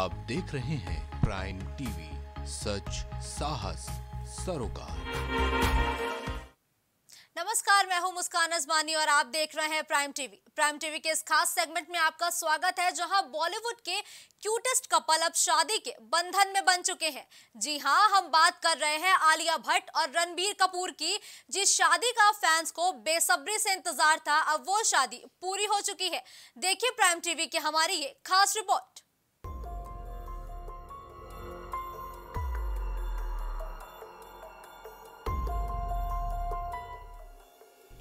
आप देख रहे हैं प्राइम टीवी, सच साहस सरोकार। नमस्कार, मैं हूं मुस्कान अजमानी और आप देख रहे हैं प्राइम टीवी। प्राइम टीवी के इस खास सेगमेंट में आपका स्वागत है, जहां बॉलीवुड के क्यूटेस्ट कपल अब शादी के बंधन में बन चुके हैं। जी हां, हम बात कर रहे हैं आलिया भट्ट और रणबीर कपूर की। जिस शादी का फैंस को बेसब्री से इंतजार था, अब वो शादी पूरी हो चुकी है। देखिए प्राइम टीवी की हमारी ये खास रिपोर्ट।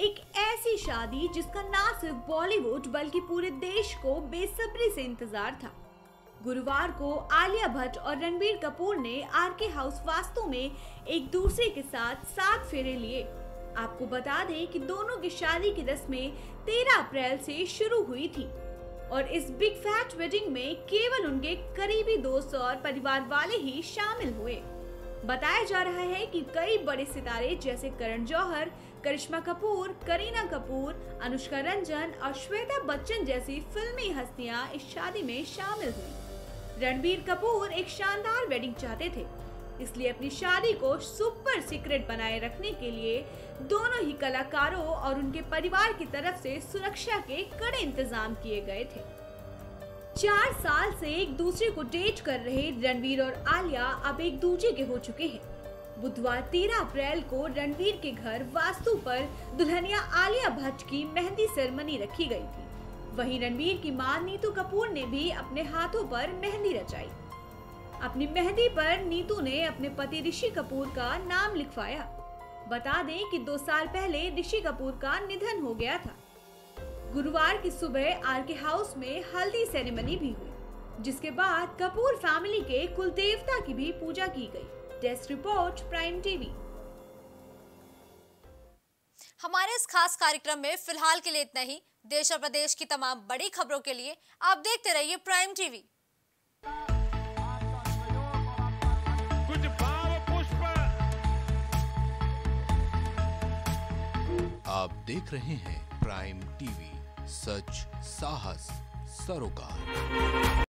एक ऐसी शादी जिसका ना सिर्फ बॉलीवुड बल्कि पूरे देश को बेसब्री से इंतजार था। गुरुवार को आलिया भट्ट और रणबीर कपूर ने आरके हाउस वास्तु में एक दूसरे के साथ 7 फेरे लिए। आपको बता दें कि दोनों की शादी की रस्में 13 अप्रैल से शुरू हुई थी और इस बिग फैट वेडिंग में केवल उनके करीबी दोस्त और परिवार वाले ही शामिल हुए। बताया जा रहा है कि कई बड़े सितारे जैसे करण जौहर, करिश्मा कपूर, करीना कपूर, अनुष्का रंजन और श्वेता बच्चन जैसी फिल्मी हस्तियां इस शादी में शामिल हुई। रणबीर कपूर एक शानदार वेडिंग चाहते थे, इसलिए अपनी शादी को सुपर सीक्रेट बनाए रखने के लिए दोनों ही कलाकारों और उनके परिवार की तरफ से सुरक्षा के कड़े इंतजाम किए गए थे। 4 साल से एक दूसरे को डेट कर रहे रणबीर और आलिया अब एक दूसरे के हो चुके हैं। बुधवार 13 अप्रैल को रणबीर के घर वास्तु पर दुल्हनिया आलिया भट्ट की मेहंदी सेरेमनी रखी गई थी। वहीं रणबीर की मां नीतू कपूर ने भी अपने हाथों पर मेहंदी रचाई। अपनी मेहंदी पर नीतू ने अपने पति ऋषि कपूर का नाम लिखवाया। बता दें कि 2 साल पहले ऋषि कपूर का निधन हो गया था। गुरुवार की सुबह आरके हाउस में हल्दी सेरेमनी भी हुई, जिसके बाद कपूर फैमिली के कुल देवता की भी पूजा की गई। Desk report, prime TV. हमारे इस खास कार्यक्रम में फिलहाल के लिए इतना ही। देश और प्रदेश की तमाम बड़ी खबरों के लिए आप देखते रहिए प्राइम टीवी। कुछ भाव पुष्प, आप देख रहे हैं प्राइम टीवी, सच साहस सरोकार।